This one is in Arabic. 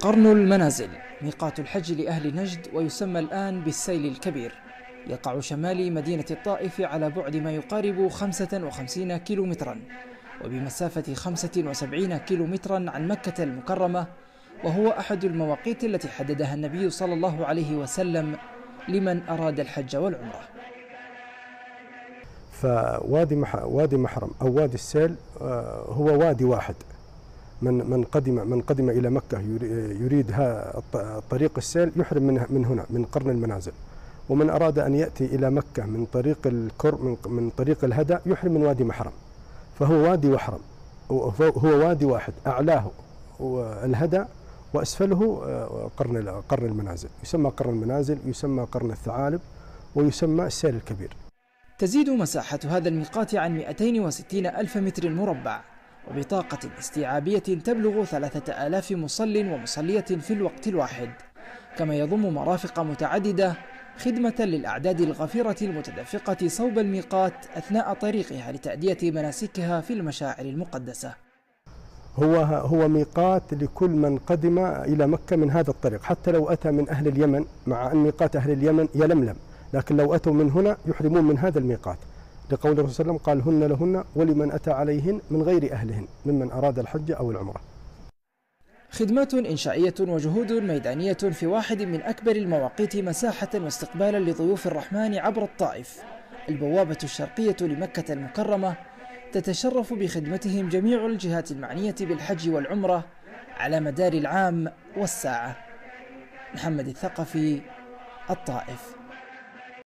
قرن المنازل ميقات الحج لأهل نجد، ويسمى الآن بالسيل الكبير. يقع شمالي مدينة الطائف على بعد ما يقارب 55 كيلومترا، وبمسافة 75 كيلومترا عن مكة المكرمة، وهو أحد المواقيت التي حددها النبي صلى الله عليه وسلم لمن أراد الحج والعمرة. فوادي محرم أو وادي السيل هو وادي واحد. من قدم إلى مكة يريد طريق السيل يحرم من هنا من قرن المنازل، ومن أراد أن يأتي إلى مكة من طريق الكرم من طريق الهدى يحرم من وادي محرم. فهو وادي وحرم، هو وادي واحد، أعلاه الهدى وأسفله قرن المنازل. يسمى قرن المنازل، يسمى قرن الثعالب، ويسمى السيل الكبير. تزيد مساحة هذا الميقات عن 260 ألف متر مربع، وبطاقة استيعابية تبلغ 3000 مصل ومصلية في الوقت الواحد، كما يضم مرافق متعددة خدمة للأعداد الغفيرة المتدفقة صوب الميقات أثناء طريقها لتأدية مناسكها في المشاعر المقدسة. هو ميقات لكل من قدم إلى مكة من هذا الطريق، حتى لو أتى من أهل اليمن، مع أن ميقات أهل اليمن يلملم، لكن لو أتوا من هنا يحرمون من هذا الميقات، لقول الرسول صلى الله عليه وسلم: قال: هن لهن ولمن أتى عليهن من غير أهلهن ممن أراد الحج أو العمرة. خدمات إنشائية وجهود ميدانية في واحد من أكبر المواقيت مساحة واستقبالا لضيوف الرحمن عبر الطائف، البوابة الشرقية لمكة المكرمة، تتشرف بخدمتهم جميع الجهات المعنية بالحج والعمرة على مدار العام والساعة. محمد الثقفي، الطائف.